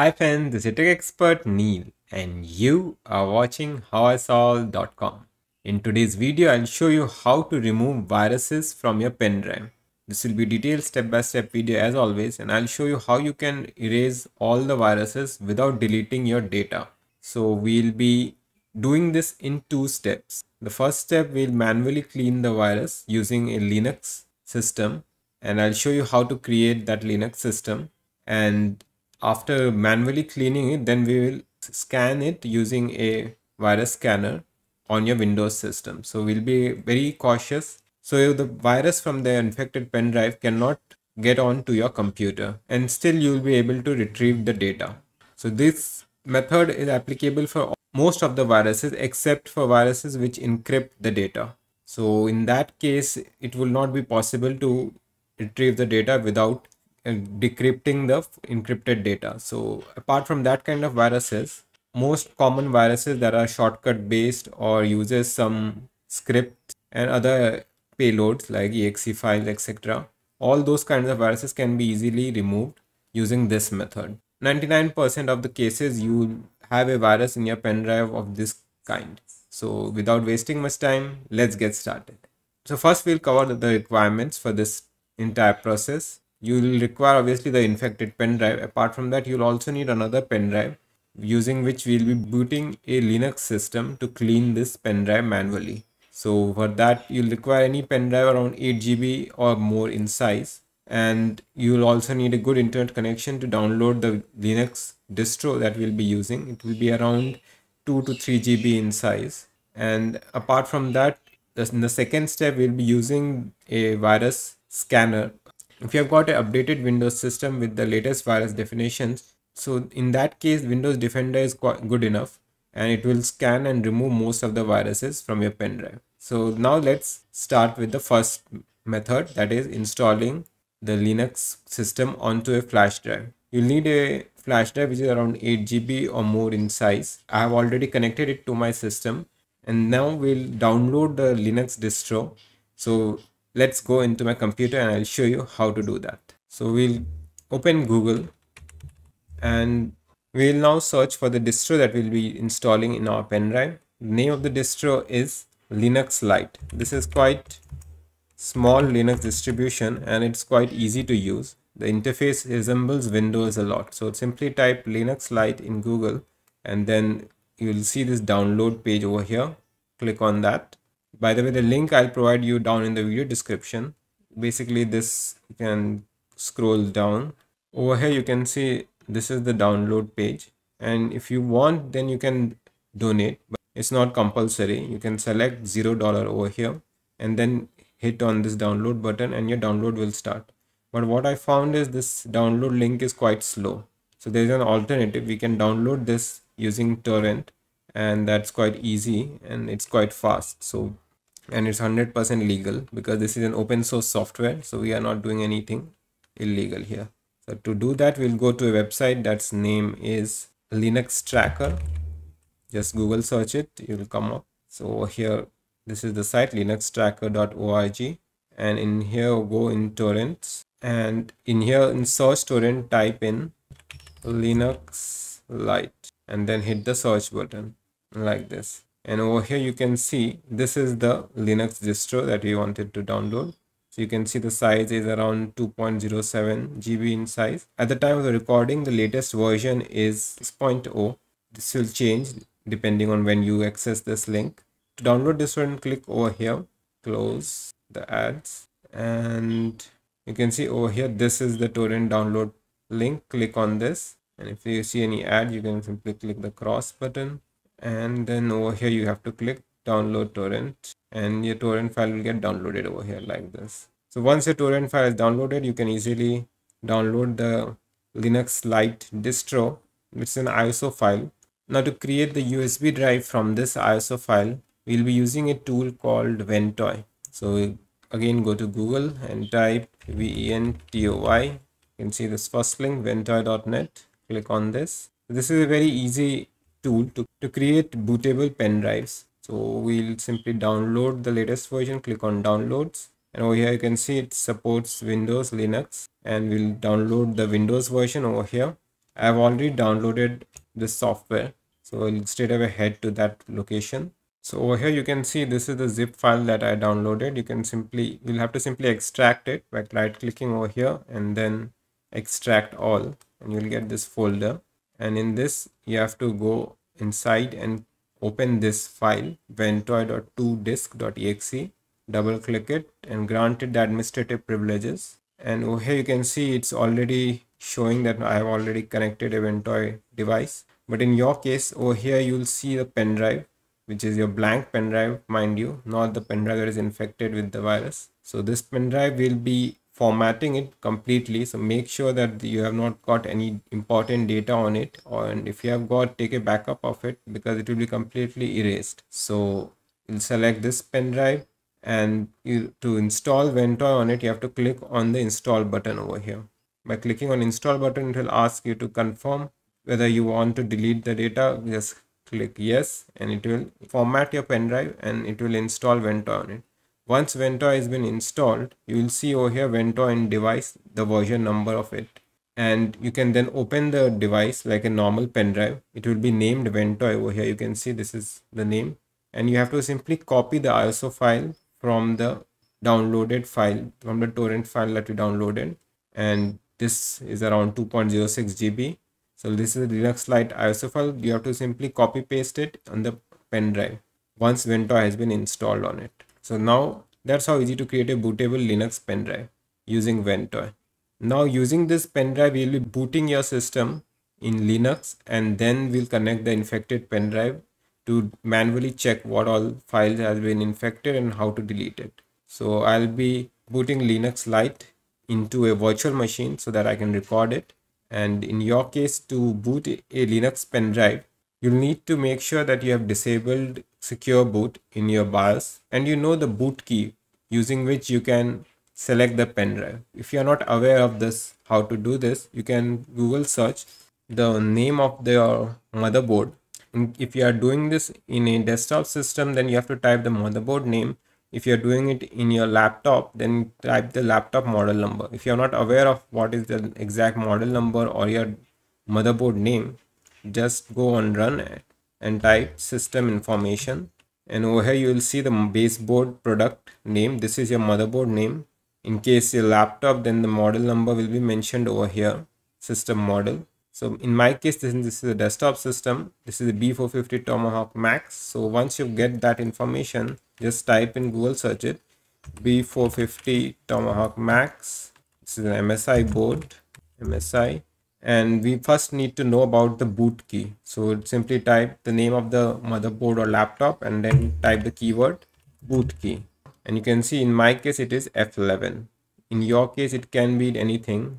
Hi friends, this is tech expert Neil and you are watching HowISolve.com. In today's video, I'll show you how to remove viruses from your pen drive. This will be detailed step-by-step video as always, and I'll show you how you can erase all the viruses without deleting your data. So we'll be doing this in two steps. The first step, we'll manually clean the virus using a Linux system, and I'll show you how to create that Linux system. And after manually cleaning it, then we will scan it using a virus scanner on your Windows system. So we'll be very cautious. So if the virus from the infected pen drive cannot get onto your computer, and still you'll be able to retrieve the data. So this method is applicable for most of the viruses except for viruses which encrypt the data. So in that case, it will not be possible to retrieve the data without decrypting the encrypted data. So apart from that kind of viruses, most common viruses that are shortcut based or uses some script and other payloads like exe files, etc. All those kinds of viruses can be easily removed using this method. 99% of the cases you have a virus in your pen drive of this kind. So without wasting much time, let's get started. So first we'll cover the requirements for this entire process. You will require obviously the infected pen drive. Apart from that, you'll also need another pen drive using which we'll be booting a Linux system to clean this pen drive manually. So for that, you'll require any pen drive around 8 GB or more in size. And you'll also need a good internet connection to download the Linux distro that we'll be using. It will be around 2 to 3 GB in size. And apart from that, in the second step, we'll be using a virus scanner. If you have got an updated Windows system with the latest virus definitions, so in that case, Windows Defender is quite good enough and it will scan and remove most of the viruses from your pen drive. So now let's start with the first method, that is installing the Linux system onto a flash drive. You'll need a flash drive which is around 8 GB or more in size. I have already connected it to my system and now we'll download the Linux distro. So let's go into my computer and I'll show you how to do that. So we'll open Google and we'll now search for the distro that we'll be installing in our pen drive. The name of the distro is Linux Lite. This is quite small Linux distribution and it's quite easy to use. The interface resembles Windows a lot. So simply type Linux Lite in Google and then you'll see this download page over here. Click on that. By the way, the link I'll provide you down in the video description. Basically, this you can scroll down. Over here, you can see this is the download page. And if you want, then you can donate. But it's not compulsory. You can select $0 over here and then hit on this download button and your download will start. But what I found is this download link is quite slow. So there's an alternative. We can download this using torrent and that's quite easy and it's quite fast. So, and it's 100% legal because this is an open source software. So we are not doing anything illegal here. So to do that, we'll go to a website that's name is Linux Tracker. Just Google search it, it will come up. So over here, this is the site linuxtracker.org. And in here, go in torrents. And in here, in search torrent, type in Linux Lite and then hit the search button like this. And over here you can see this is the Linux distro that we wanted to download. So you can see the size is around 2.07 GB in size. At the time of the recording, the latest version is 6.0. This will change depending on when you access this link. To download this one, click over here, close the ads, and you can see over here this is the torrent download link. Click on this, and if you see any ad, you can simply click the cross button. And then over here you have to click download torrent and your torrent file will get downloaded over here like this. So once your torrent file is downloaded, you can easily download the Linux Lite distro, which is an ISO file. Now to create the USB drive from this ISO file, we'll be using a tool called Ventoy. So again, go to Google and type Ventoy. You can see this first link, ventoy.net. Click on this. This is a very easy tool to create bootable pen drives. So we'll simply download the latest version, click on downloads, and over here you can see it supports Windows, Linux, and we'll download the Windows version over here. I've already downloaded this software, so I'll straight away head to that location. So over here you can see this is the zip file that I downloaded. You can simply, you'll have to simply extract it by right clicking over here and then extract all, and you'll get this folder. And in this you have to go inside and open this file, ventoy.2disk.exe, double click it and grant it the administrative privileges. And over here you can see it's already showing that I have already connected a Ventoy device. But in your case, over here you'll see the pen drive, which is your blank pen drive, mind you, not the pen drive that is infected with the virus. So this pen drive will be formatting it completely. So make sure that you have not got any important data on it, or and if you have got, take a backup of it because it will be completely erased. So you'll select this pen drive, and to install Ventoy on it, you have to click on the install button over here. By clicking on install button, it will ask you to confirm whether you want to delete the data. Just click yes, and it will format your pen drive and it will install Ventoy on it. Once Ventoy has been installed, you will see over here Ventoy and device, the version number of it, and you can then open the device like a normal pen drive. It will be named Ventoy over here. You can see this is the name, and you have to simply copy the ISO file from the downloaded file, from the torrent file that you downloaded, and this is around 2.06 GB. So this is the Linux Lite ISO file. You have to simply copy paste it on the pen drive once Ventoy has been installed on it. So now that's how easy to create a bootable Linux pen drive using Ventoy. Now using this pen drive, you'll be booting your system in Linux, and then we'll connect the infected pen drive to manually check what all files has been infected and how to delete it. So I'll be booting Linux Lite into a virtual machine so that I can record it. And in your case, to boot a Linux pen drive, you'll need to make sure that you have disabled secure boot in your BIOS, and you know the boot key using which you can select the pen drive. If you're not aware of this, how to do this, you can Google search the name of your motherboard. And if you are doing this in a desktop system, then you have to type the motherboard name. If you're doing it in your laptop, then type the laptop model number. If you're not aware of what is the exact model number or your motherboard name, just go on run it and type system information. And over here you will see the baseboard product name. This is your motherboard name. In case your laptop, then the model number will be mentioned over here, system model. So in my case, this is a desktop system. This is a B450 Tomahawk Max. So once you get that information, just type in Google, search it, B450 Tomahawk Max. This is an MSI board, MSI. And we first need to know about the boot key. So simply type the name of the motherboard or laptop and then type the keyword boot key. And you can see in my case, it is F11. In your case, it can be anything.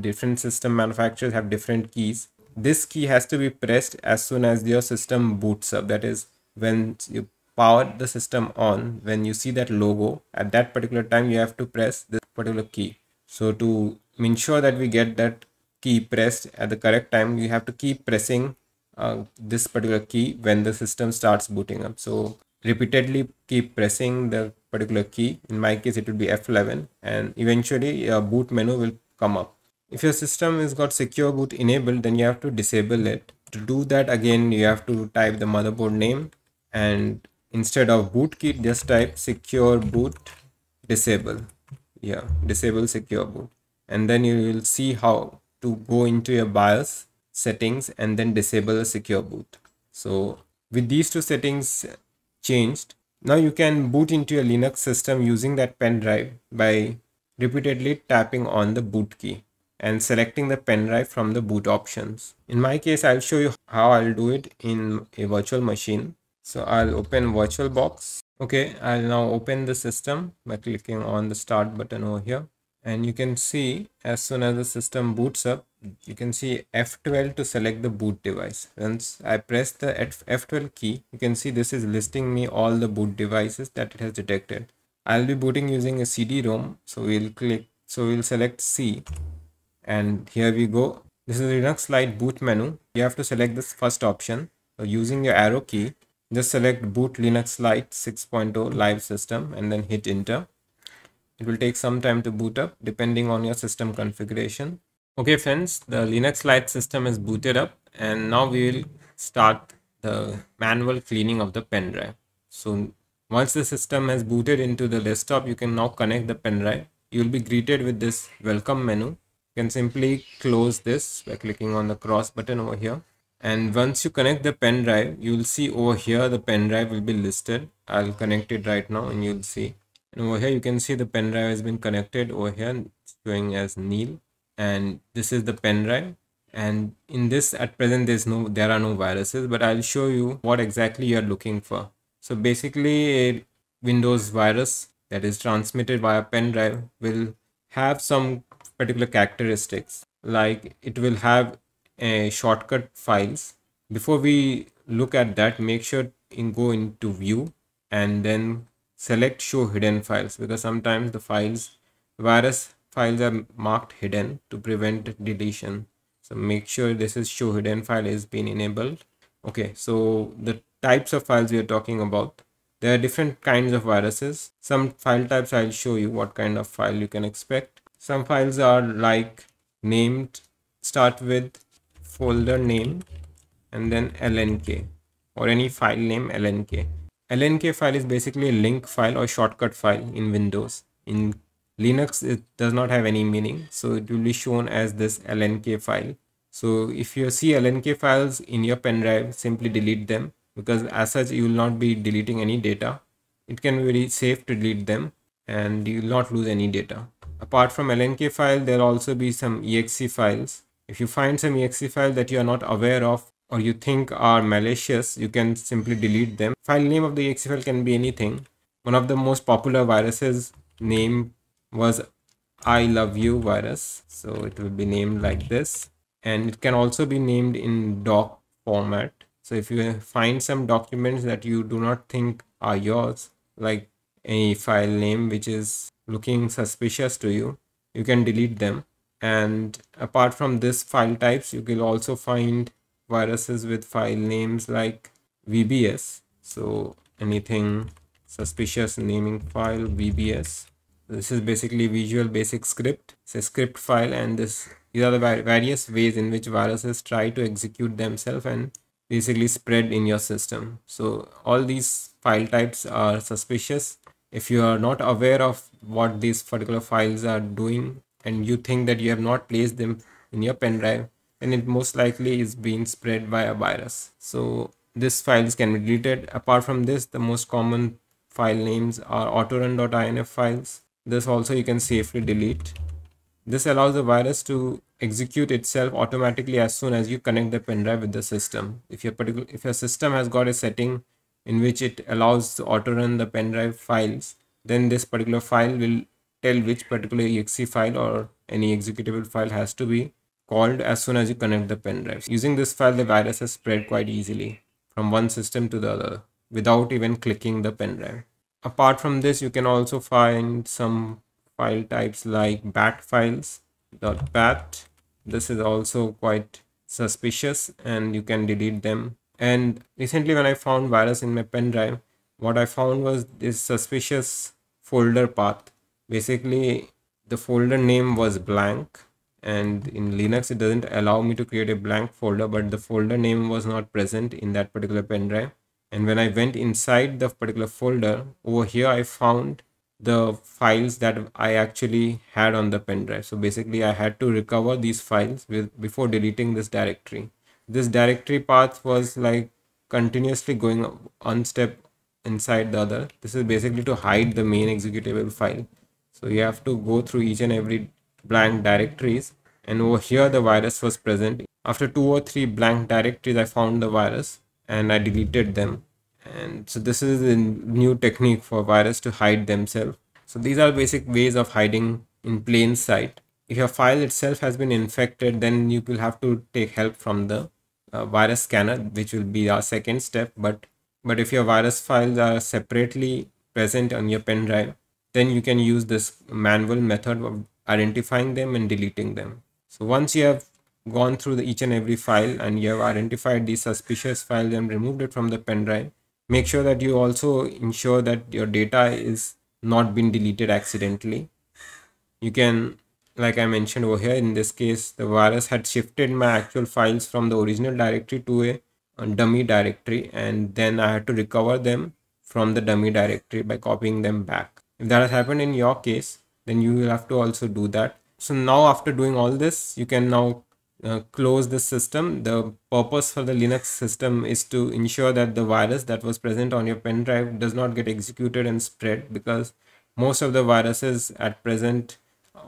Different system manufacturers have different keys. This key has to be pressed as soon as your system boots up. That is, when you power the system on, when you see that logo, at that particular time you have to press this particular key. So to ensure that we get that key pressed at the correct time, you have to keep pressing this particular key when the system starts booting up. So repeatedly keep pressing the particular key. In my case, it will be F11, and eventually your boot menu will come up. If your system has got secure boot enabled, then you have to disable it. To do that, again you have to type the motherboard name, and instead of boot key, just type secure boot disable. Yeah, disable secure boot, and then you will see how to go into your BIOS settings and then disable the secure boot. So with these two settings changed, now you can boot into your Linux system using that pen drive by repeatedly tapping on the boot key and selecting the pen drive from the boot options. In my case, I'll show you how I'll do it in a virtual machine. So I'll open VirtualBox. Okay, I'll now open the system by clicking on the start button over here. And you can see as soon as the system boots up, you can see F12 to select the boot device. Once I press the F12 key, you can see this is listing me all the boot devices that it has detected. I'll be booting using a CD-ROM. So we'll select C. And here we go. This is the Linux Lite boot menu. You have to select this first option. So using your arrow key, just select boot Linux Lite 6.0 live system and then hit enter. It will take some time to boot up depending on your system configuration. Okay friends, the Linux Lite system is booted up and now we will start the manual cleaning of the pen drive. So once the system has booted into the desktop, you can now connect the pen drive. You will be greeted with this welcome menu. You can simply close this by clicking on the cross button over here. And once you connect the pen drive, you will see over here the pen drive will be listed. I'll connect it right now and you'll see. And over here you can see the pen drive has been connected over here, showing as nil. And this is the pen drive, and in this at present there are no viruses, but I'll show you what exactly you're looking for. So basically a Windows virus that is transmitted via pen drive will have some particular characteristics, like it will have a shortcut files. Before we look at that, make sure and go into view and then select show hidden files, because sometimes the virus files are marked hidden to prevent deletion. So make sure this is show hidden file has been enabled. Okay, so the types of files we are talking about, there are different kinds of viruses. Some file types, I'll show you what kind of file you can expect. Some files are like named, start with folder name and then lnk, or any file name lnk. Lnk file is basically a link file or shortcut file in Windows. In Linux it does not have any meaning, so it will be shown as this lnk file. So if you see lnk files in your pen drive, simply delete them, because as such you will not be deleting any data. It can be very safe to delete them and you will not lose any data. Apart from lnk file, there will also be some exe files. If you find some exe file that you are not aware of or you think are malicious, you can simply delete them. File name of the exe file can be anything. One of the most popular viruses name was I love you virus, so it will be named like this, and it can also be named in doc format. So if you find some documents that you do not think are yours, like a file name which is looking suspicious to you, you can delete them. And apart from this file types, you will also find viruses with file names like VBS, so anything suspicious naming file VBS. This is basically Visual Basic Script. It's a script file, and these are the various ways in which viruses try to execute themselves and basically spread in your system. So all these file types are suspicious. If you are not aware of what these particular files are doing and you think that you have not placed them in your pen drive, then it most likely is being spread by a virus. So these files can be deleted. Apart from this, the most common file names are autorun.inf files. This also you can safely delete. This allows the virus to execute itself automatically as soon as you connect the pen drive with the system. If your system has got a setting in which it allows to autorun the pen drive files, then this particular file will tell which particular exe file or any executable file has to be called as soon as you connect the pen drive. Using this file, the virus is spread quite easily from one system to the other without even clicking the pen drive. Apart from this, you can also find some file types like bat files .bat. This is also quite suspicious and you can delete them. And recently when I found virus in my pen drive, what I found was this suspicious folder path. Basically the folder name was blank, and in Linux it doesn't allow me to create a blank folder, but the folder name was not present in that particular pen drive. And when I went inside the particular folder, over here I found the files that I actually had on the pen drive. So basically I had to recover these files before deleting this directory. This directory path was like continuously going one step inside the other. This is basically to hide the main executable file. So you have to go through each and every blank directories, and over here the virus was present. After 2 or 3 blank directories I found the virus and I deleted them. And so this is a new technique for virus to hide themselves. So these are basic ways of hiding in plain sight. If your file itself has been infected, then you will have to take help from the virus scanner, which will be our second step. But if your virus files are separately present on your pen drive, then you can use this manual method of identifying them and deleting them. So once you have gone through each and every file and you have identified these suspicious files and removed it from the pen drive, make sure that you also ensure that your data is not been deleted accidentally. You can like I mentioned over here, in this case, the virus had shifted my actual files from the original directory to a dummy directory, and then I had to recover them from the dummy directory by copying them back. If that has happened in your case, then you will have to also do that. So now after doing all this, you can now close the system. The purpose for the Linux system is to ensure that the virus that was present on your pen drive does not get executed and spread, because most of the viruses at present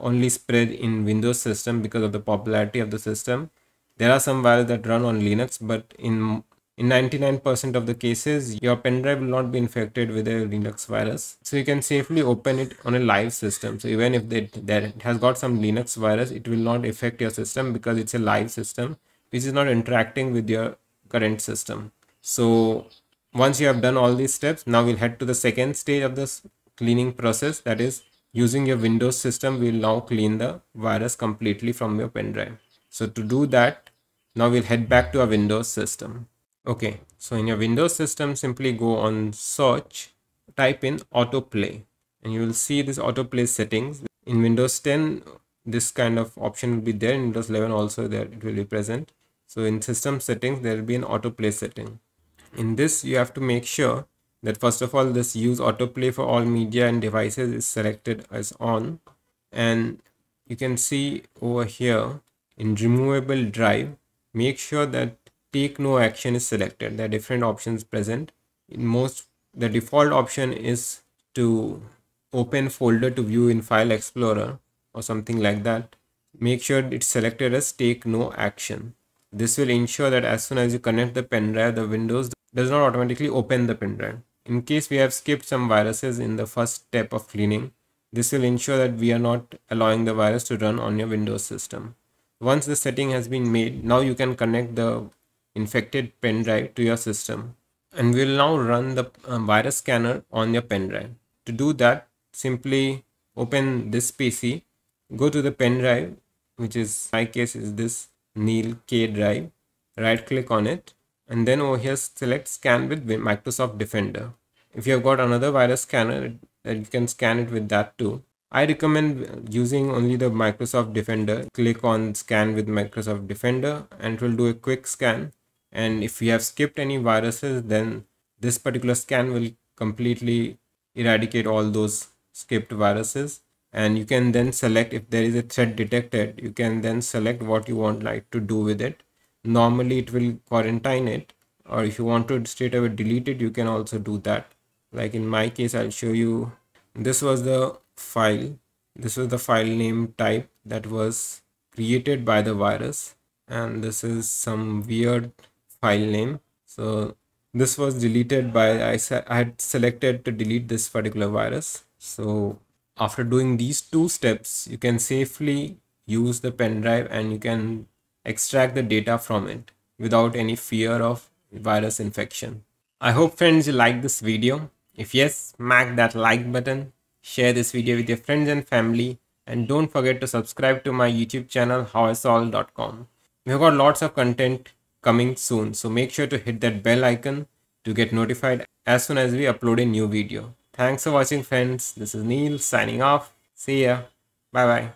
only spread in Windows system because of the popularity of the system. There are some viruses that run on Linux, but in 99% of the cases, your pen drive will not be infected with a Linux virus. So you can safely open it on a live system. So even if it has got some Linux virus, it will not affect your system because it's a live system, which is not interacting with your current system. So once you have done all these steps, now we'll head to the second stage of this cleaning process. That is, using your Windows system, we'll now clean the virus completely from your pen drive. So to do that, now we'll head back to our Windows system. Okay, so in your Windows system, simply go on search, type in autoplay, and you will see this autoplay settings. In Windows 10, this kind of option will be there. In Windows 11 also, there it will be present. So in system settings, there will be an autoplay setting. In this, you have to make sure that first of all, this use autoplay for all media and devices is selected as on. And you can see over here in removable drive, make sure that take no action is selected. There are different options present. In most, the default option is to open folder to view in File Explorer or something like that. Make sure it's selected as take no action. This will ensure that as soon as you connect the pen drive, the Windows does not automatically open the pen drive. In case we have skipped some viruses in the first step of cleaning, this will ensure that we are not allowing the virus to run on your Windows system. Once the setting has been made, now you can connect the infected pen drive to your system, and we'll now run the virus scanner on your pen drive. To do that, simply open this PC, go to the pen drive, which is, in my case, is this Neil K drive, right click on it, and then over here select scan with Microsoft Defender. If you have got another virus scanner, you can scan it with that too. I recommend using only the Microsoft Defender. Click on scan with Microsoft Defender, and it will do a quick scan. And if you have skipped any viruses, then this particular scan will completely eradicate all those skipped viruses. And you can then select if there is a threat detected, you can then select what you want to do with it. Normally it will quarantine it, or if you want to straight away delete it, you can also do that. Like in my case, I'll show you. This was the file. This was the file name type that was created by the virus. And this is some weird file name. So this was deleted by, I had selected to delete this particular virus. So after doing these two steps, you can safely use the pen drive and you can extract the data from it without any fear of virus infection. I hope, friends, you like this video. If yes, smack that like button, share this video with your friends and family, and don't forget to subscribe to my YouTube channel, HowISolve.com. We've got lots of content coming soon, so make sure to hit that bell icon to get notified as soon as we upload a new video. Thanks for watching, friends. This is Neil signing off. See ya. Bye bye.